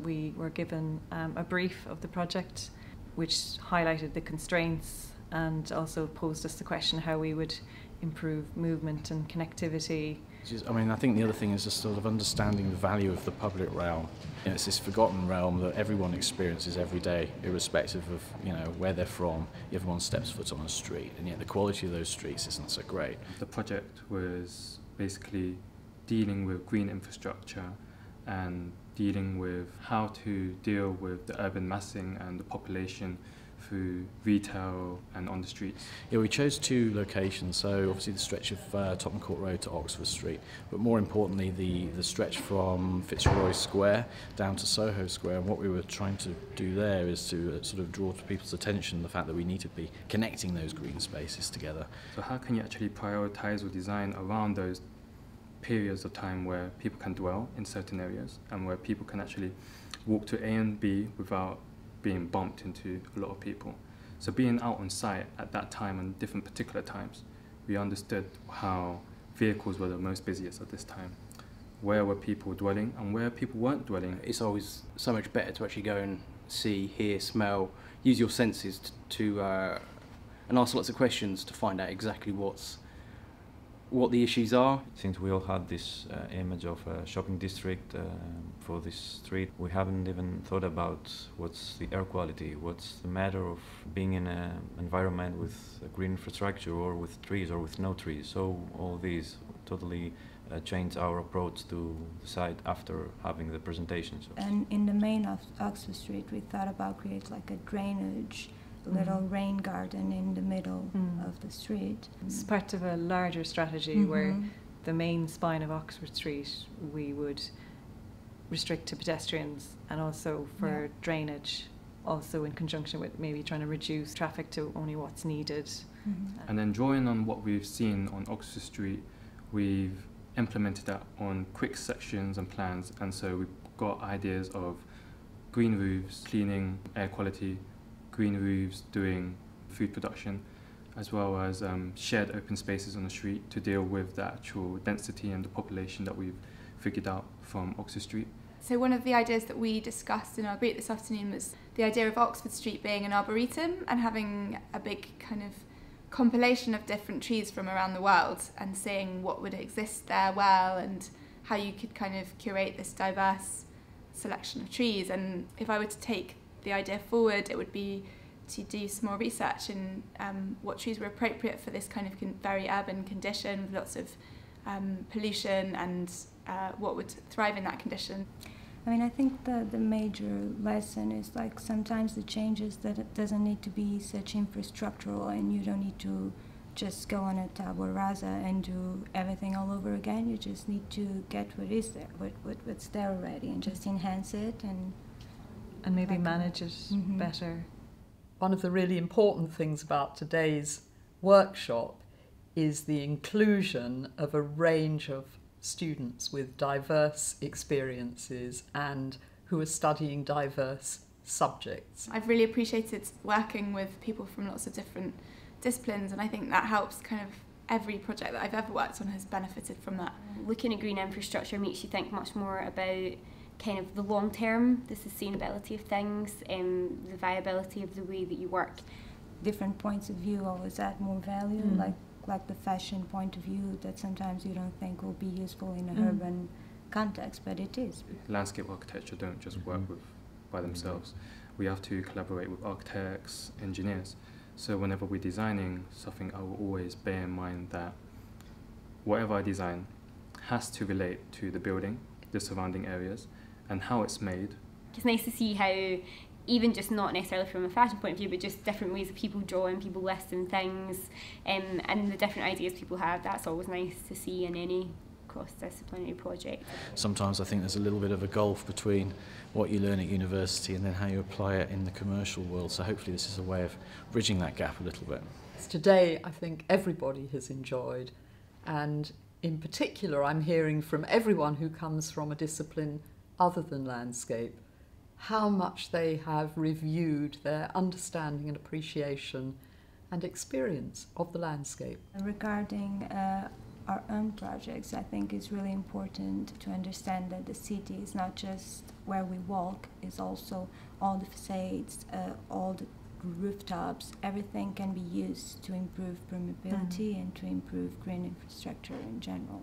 we were given a brief of the project, which highlighted the constraints and also posed us the question how we would improve movement and connectivity. I mean, I think the other thing is just sort of understanding the value of the public realm. You know, it's this forgotten realm that everyone experiences every day, irrespective of, you know, where they're from. Everyone steps foot on a street, and yet the quality of those streets isn't so great. The project was basically dealing with green infrastructure and dealing with how to deal with the urban massing and the population through retail and on the streets. Yeah, we chose two locations, so obviously the stretch of Tottenham Court Road to Oxford Street, but more importantly the stretch from Fitzroy Square down to Soho Square. And what we were trying to do there is to sort of draw to people's attention the fact that we need to be connecting those green spaces together. So how can you actually prioritise or design around those periods of time where people can dwell in certain areas and where people can actually walk to A and B without being bumped into a lot of people? So being out on site at that time and different particular times, we understood how vehicles were the most busiest at this time. Where were people dwelling and where people weren't dwelling? It's always so much better to actually go and see, hear, smell, use your senses and ask lots of questions to find out exactly what the issues are. Since we all had this image of a shopping district for this street, we haven't even thought about what's the air quality, what's the matter of being in an environment with green infrastructure or with trees or with no trees. So all these totally changed our approach to the site after having the presentations. And in the main of Oxford Street, we thought about create like a drainage, little rain garden in the middle of the street. It's part of a larger strategy where the main spine of Oxford Street we would restrict to pedestrians and also for drainage, also in conjunction with maybe trying to reduce traffic to only what's needed. And then drawing on what we've seen on Oxford Street, we've implemented that on quick sections and plans, and so we've got ideas of green roofs, cleaning air quality, green roofs, doing food production, as well as shared open spaces on the street to deal with the actual density and the population that we've figured out from Oxford Street. So one of the ideas that we discussed in our group this afternoon was the idea of Oxford Street being an arboretum and having a big kind of compilation of different trees from around the world and seeing what would exist there well and how you could kind of curate this diverse selection of trees. And if I were to take the idea forward, it would be to do some more research in what trees were appropriate for this kind of very urban condition with lots of pollution and what would thrive in that condition. I mean, I think the major lesson is like sometimes the changes that it doesn't need to be such infrastructural and you don't need to just go on a tabula rasa and do everything all over again. You just need to get what is there, what's there already and just enhance it and maybe manage it better. One of the really important things about today's workshop is the inclusion of a range of students with diverse experiences and who are studying diverse subjects. I've really appreciated working with people from lots of different disciplines, and I think that helps kind of every project that I've ever worked on has benefited from that. Looking at green infrastructure makes you think much more about kind of the long term, the sustainability of things, the viability of the way that you work. Different points of view always add more value, like the fashion point of view that sometimes you don't think will be useful in an urban context, but it is. Landscape architecture don't just work with by themselves. We have to collaborate with architects, engineers. So whenever we're designing something, I will always bear in mind that whatever I design has to relate to the building, the surrounding areas, and how it's made. It's nice to see how, even just not necessarily from a fashion point of view, but just different ways that people draw and people list and things, and the different ideas people have, that's always nice to see in any cross-disciplinary project. Sometimes I think there's a little bit of a gulf between what you learn at university and then how you apply it in the commercial world, so hopefully this is a way of bridging that gap a little bit. Today I think everybody has enjoyed, and in particular I'm hearing from everyone who comes from a discipline other than landscape, how much they have reviewed their understanding and appreciation and experience of the landscape. Regarding our own projects, I think it's really important to understand that the city is not just where we walk, it's also all the facades, all the rooftops, everything can be used to improve permeability and to improve green infrastructure in general.